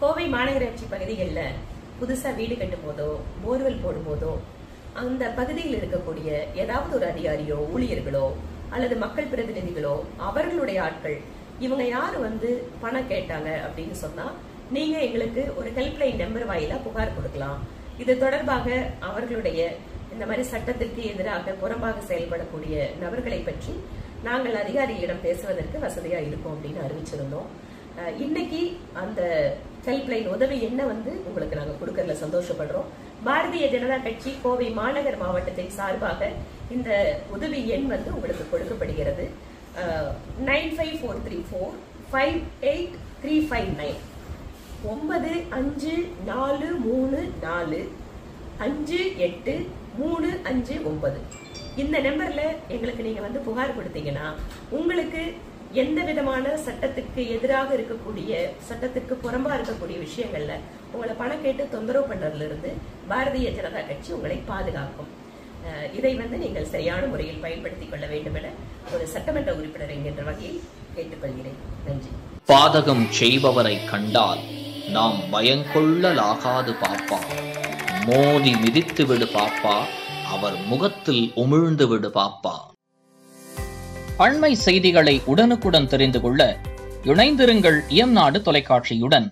கோவை மாநகராட்சி பகுதிகளில் புதுசா வீடு கட்டும்போதோ போர்வெல் போடும்போதோ அந்த பகுதியில் இருக்கக்கூடிய ஏதாவது ஒரு அதிகாரியோ ஊழியர்களோ அல்லது மக்கள் பிரதிநிதிகளோ அவர்களுடைய ஆட்கள் இவங்க யார் வந்து பணம் கேட்டாங்க அப்படின்னு சொன்னா நீங்க எங்களுக்கு ஒரு ஹெல்ப்லைன் நம்பர் வாயிலா புகார் கொடுக்கலாம். இது தொடர்பாக அவர்களுடைய இந்த மாதிரி சட்டத்திற்கு எதிராக புறம்பாக செயல்படக்கூடிய நபர்களை பற்றி நாங்கள் அதிகாரிகளிடம் பேசுவதற்கு வசதியா இருக்கும் அப்படின்னு அறிவிச்சிருந்தோம். இன்னைக்கு அந்த ஹெல்ப்லைன் உதவி என்ன வந்து உங்களுக்கு நாங்க கொடுக்கறதுல சந்தோஷப்படுறோம். பாரதிய ஜனதா கட்சி கோவை மாநகர் மாவட்டத்தின் சார்பாக இந்த உதவி எண் வந்து உங்களுக்கு கொடுக்கப்படுகிறது. 9543458359 9434583559 இந்த நம்பர்ல எங்களுக்கு நீங்க வந்து புகார் கொடுத்தீங்கன்னா உங்களுக்கு எந்த விதமான சட்டத்துக்கு எதிராக இருக்கக்கூடிய சட்டத்துக்கு புறம்பா இருக்கக்கூடிய விஷயங்கள்ல உங்களை பணம் கேட்டு தொந்தரவு பண்றதுல இருந்து பாரதிய ஜனதா கட்சி உங்களை பாதுகாக்கும். இதை வந்து நீங்கள் சரியான முறையில் பயன்படுத்திக் கொள்ள வேண்டும் என ஒரு சட்டமன்ற உறுப்பினர் என்கின்ற வகையில் கேட்டுக்கொள்கிறேன். நன்றி. பாதகம் செய்பவரை கண்டால் நாம் பயங்கொள்ளலாகாது பாப்பா, மோதி மிதித்து விடு பாப்பா, அவர் முகத்தில் உமிழ்ந்து விடு பாப்பா. அண்மை செய்திகளை உடனுக்குடன் தெரிந்து கொள்ள இணைந்திருங்கள் எம் நாடு தொலைக்காட்சியுடன்.